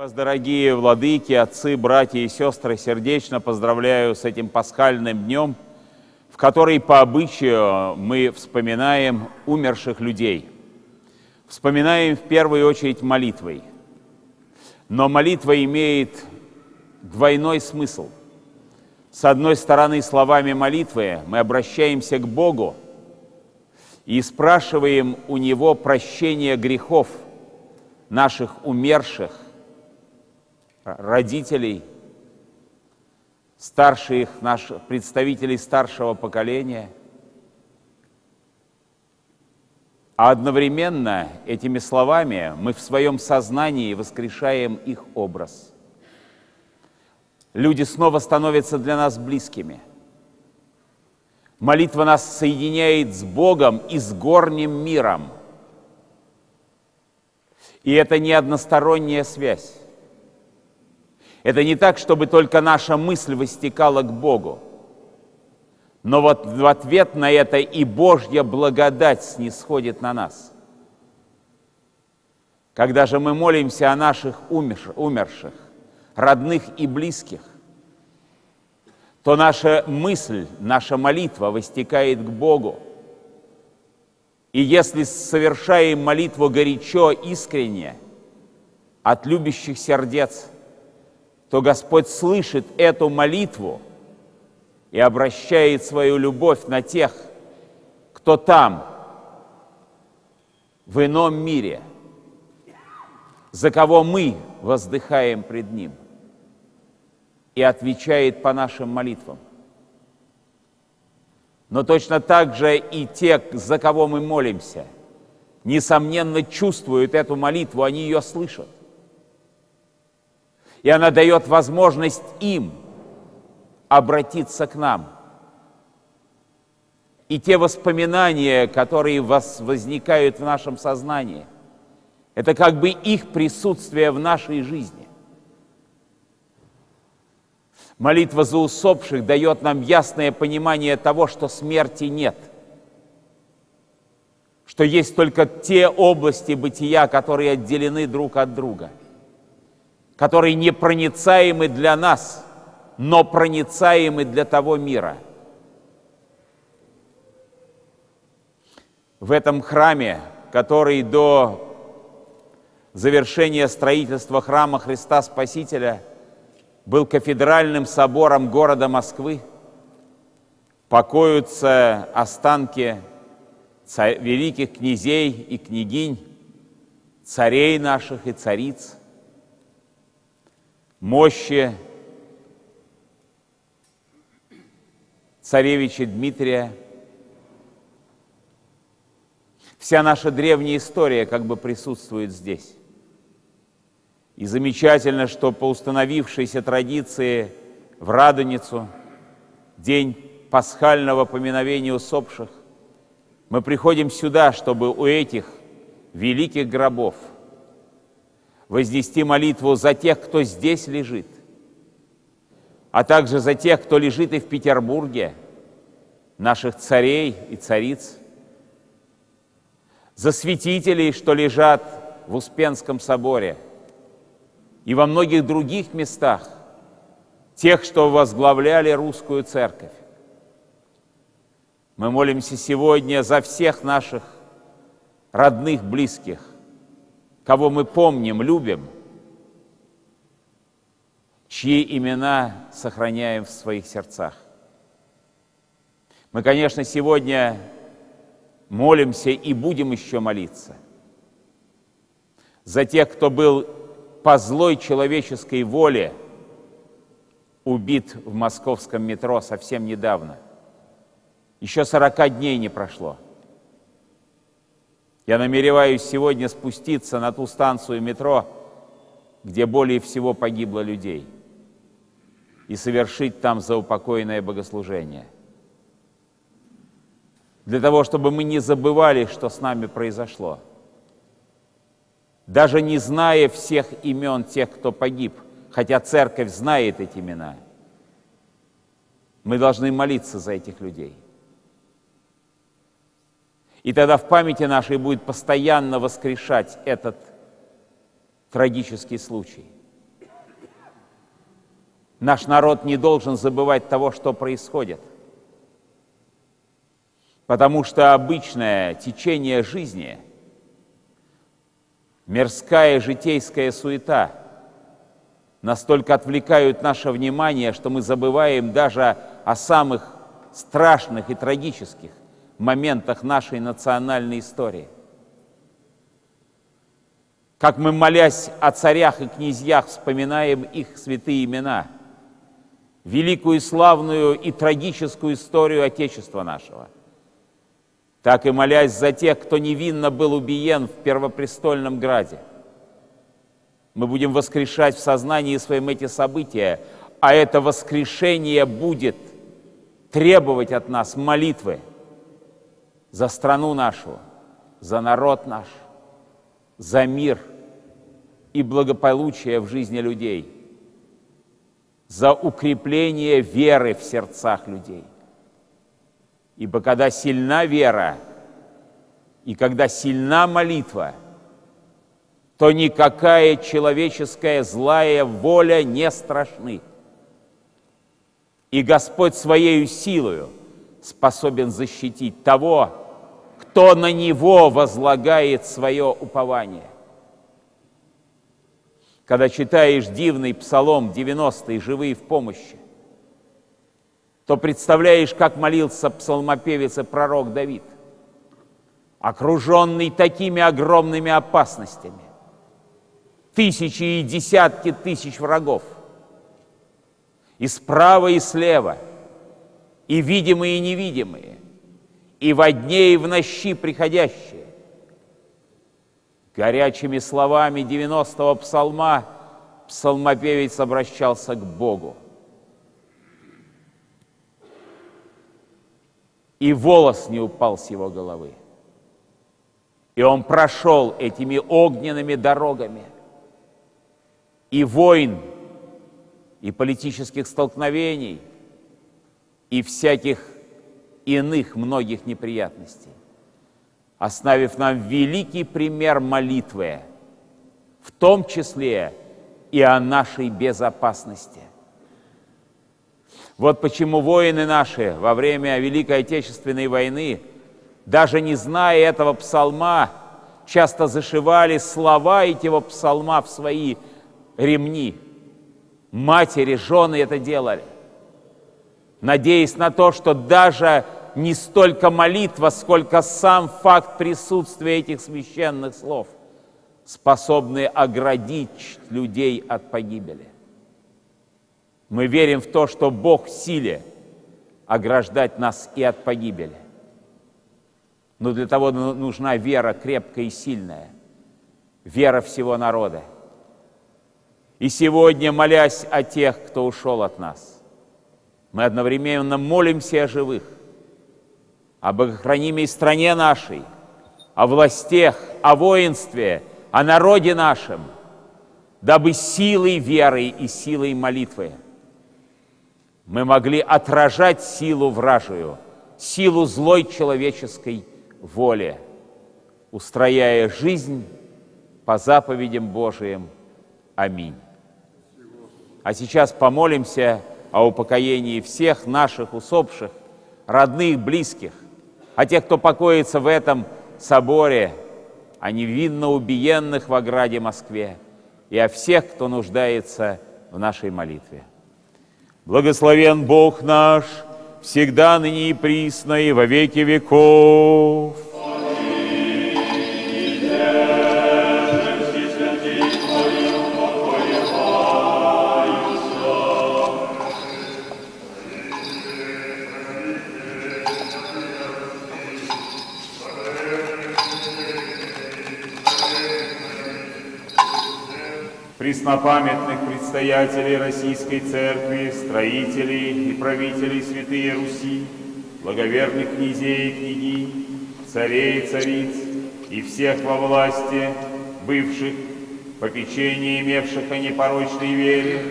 Вас, дорогие владыки, отцы, братья и сестры, сердечно поздравляю с этим пасхальным днем, в который по обычаю мы вспоминаем умерших людей. Вспоминаем в первую очередь молитвой. Но молитва имеет двойной смысл. С одной стороны, словами молитвы мы обращаемся к Богу и спрашиваем у Него прощения грехов наших умерших, родителей, старших наших представителей старшего поколения. А одновременно этими словами мы в своем сознании воскрешаем их образ. Люди снова становятся для нас близкими. Молитва нас соединяет с Богом и с горним миром. И это не односторонняя связь. Это не так, чтобы только наша мысль выстекала к Богу. Но вот в ответ на это и Божья благодать снисходит на нас. Когда же мы молимся о наших умерших, родных и близких, то наша мысль, наша молитва выстекает к Богу. И если совершаем молитву горячо, искренне, от любящих сердец, то Господь слышит эту молитву и обращает свою любовь на тех, кто там, в ином мире, за кого мы воздыхаем пред Ним, и отвечает по нашим молитвам. Но точно так же и те, за кого мы молимся, несомненно, чувствуют эту молитву, они ее слышат. И она дает возможность им обратиться к нам. И те воспоминания, которые возникают в нашем сознании, это как бы их присутствие в нашей жизни. Молитва за усопших дает нам ясное понимание того, что смерти нет, что есть только те области бытия, которые отделены друг от друга, которые непроницаемы для нас, но проницаемы для того мира. В этом храме, который до завершения строительства Храма Христа Спасителя был кафедральным собором города Москвы, покоятся останки великих князей и княгинь, царей наших и цариц, мощи царевича Дмитрия. Вся наша древняя история как бы присутствует здесь. И замечательно, что по установившейся традиции в Радоницу, день пасхального поминовения усопших, мы приходим сюда, чтобы у этих великих гробов вознести молитву за тех, кто здесь лежит, а также за тех, кто лежит и в Петербурге, наших царей и цариц, за святителей, что лежат в Успенском соборе и во многих других местах, тех, что возглавляли Русскую Церковь. Мы молимся сегодня за всех наших родных, близких, кого мы помним, любим, чьи имена сохраняем в своих сердцах. Мы, конечно, сегодня молимся и будем еще молиться за тех, кто был по злой человеческой воле убит в московском метро совсем недавно. Еще 40 дней не прошло. Я намереваюсь сегодня спуститься на ту станцию метро, где более всего погибло людей, и совершить там заупокойное богослужение. Для того, чтобы мы не забывали, что с нами произошло. Даже не зная всех имен тех, кто погиб, хотя церковь знает эти имена, мы должны молиться за этих людей. И тогда в памяти нашей будет постоянно воскрешать этот трагический случай. Наш народ не должен забывать того, что происходит. Потому что обычное течение жизни, мирская житейская суета настолько отвлекают наше внимание, что мы забываем даже о самых страшных и трагических моментах нашей национальной истории. Как мы, молясь о царях и князьях, вспоминаем их святые имена, великую, славную и трагическую историю Отечества нашего, так и, молясь за тех, кто невинно был убиен в Первопрестольном граде, мы будем воскрешать в сознании своем эти события, а это воскрешение будет требовать от нас молитвы за страну нашу, за народ наш, за мир и благополучие в жизни людей, за укрепление веры в сердцах людей. Ибо когда сильна вера и когда сильна молитва, то никакая человеческая злая воля не страшны. И Господь Своею силою способен защитить того, кто на Него возлагает свое упование. Когда читаешь дивный Псалом 90 «Живые в помощи», то представляешь, как молился псалмопевец и пророк Давид, окруженный такими огромными опасностями. Тысячи и десятки тысяч врагов. И справа, и слева. И видимые, и невидимые. И во дне, и в нощи приходящие. Горячими словами 90-го псалма псалмопевец обращался к Богу. И волос не упал с его головы. И он прошел этими огненными дорогами. И войн, и политических столкновений, и всяких иных многих неприятностей, оставив нам великий пример молитвы, в том числе и о нашей безопасности. Вот почему воины наши во время Великой Отечественной войны, даже не зная этого псалма, часто зашивали слова этого псалма в свои ремни. Матери, жены это делали, надеясь на то, что даже не столько молитва, сколько сам факт присутствия этих священных слов способны оградить людей от погибели. Мы верим в то, что Бог в силе ограждать нас и от погибели. Но для того нужна вера крепкая и сильная, вера всего народа. И сегодня, молясь о тех, кто ушел от нас, мы одновременно молимся о живых, о богохранимой стране нашей, о властях, о воинстве, о народе нашем, дабы силой веры и силой молитвы мы могли отражать силу вражию, силу злой человеческой воли, устрояя жизнь по заповедям Божиим. Аминь. А сейчас помолимся о упокоении всех наших усопших, родных, близких, о тех, кто покоится в этом соборе, о невинно убиенных в ограде Москве и о всех, кто нуждается в нашей молитве. Благословен Бог наш, всегда, ныне и присно, и во веки веков. Преснопамятных предстоятелей Российской Церкви, строителей и правителей Святые Руси, благоверных князей и княгинь, царей и цариц и всех во власти, бывших, попечение имевших о непорочной вере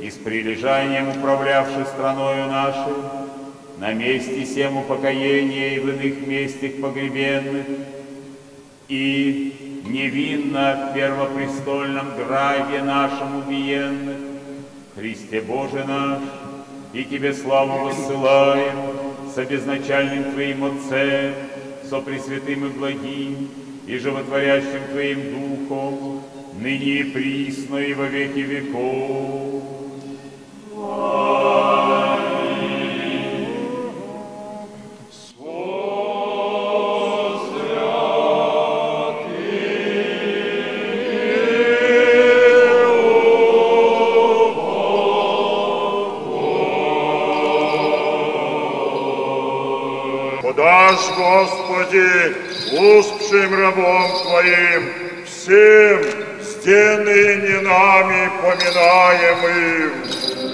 и с прилежанием управлявших страною нашей, на месте сем упокоения и в иных местах погребенных, и невинно в Первопрестольном граде нашем убиенных, Христе Боже наш, и Тебе славу воссылаем, со безначальным Твоим Отцем, со пресвятым и благим, и животворящим Твоим Духом, ныне и присно, и во веки веков. Подашь, Господи, успшим рабом Твоим, всем, с день и ныне нами поминаемым.